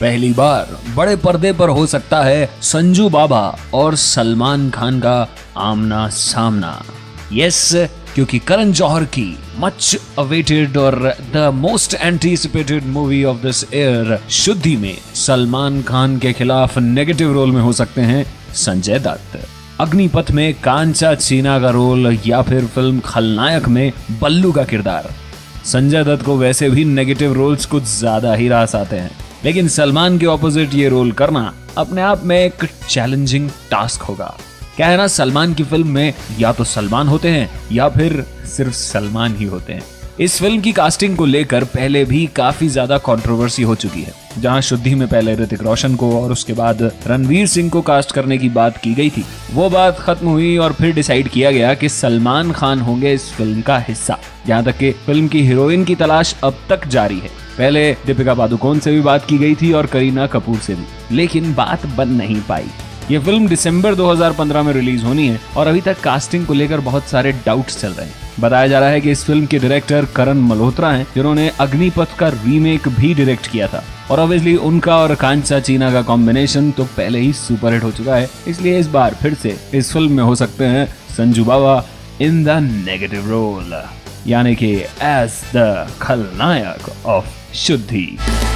पहली बार बड़े पर्दे पर हो सकता है संजू बाबा और सलमान खान का आमना सामना। यस, क्योंकि करण जौहर की मच अवेटेड और the most anticipated movie of this year Shuddhi में सलमान खान के खिलाफ नेगेटिव रोल में हो सकते हैं संजय दत्त। अग्निपथ में कांचा चीना का रोल या फिर फिल्म खलनायक में बल्लू का किरदार। संजय दत्त को वैसे भी नेगेटिव रोल्स कुछ ज्यादा ही रास आते हैं, लेकिन सलमान के ऑपोजिट ये रोल करना अपने आप में एक चैलेंजिंग टास्क होगा। क्या है ना, सलमान की फिल्म में या तो सलमान होते हैं या फिर सिर्फ सलमान ही होते हैं। इस फिल्म की कास्टिंग को लेकर पहले भी काफी ज्यादा कंट्रोवर्सी हो चुकी है, जहां शुद्धि में पहले ऋतिक रोशन को और उसके बाद रणवीर सिंह को कास्ट करने की बात की गई थी। वो बात खत्म हुई और फिर डिसाइड किया गया कि सलमान खान होंगे इस फिल्म का हिस्सा। यहां तक कि फिल्म की हीरोइन की तलाश अब तक जारी है। पहले दीपिका पादुकोण से भी बात की गई थी और करीना कपूर से भी, लेकिन बात बन नहीं पाई। ये फिल्म दिसंबर 2015 में रिलीज होनी है और अभी तक कास्टिंग को लेकर बहुत सारे डाउट्स चल रहे हैं। बताया जा रहा है कि इस फिल्म के डायरेक्टर करण मल्होत्रा हैं, जिन्होंने अग्निपथ का रीमेक भी डायरेक्ट किया था और ऑब्वियसली उनका और कांचा चीना का कॉम्बिनेशन तो पहले ही सुपरहिट हो चुका है, इसलिए इस बार फिर से इस फिल्म में हो सकते हैं Sanju Baba in the negative role, यानी कि एज द खलनायक ऑफ शुद्धि।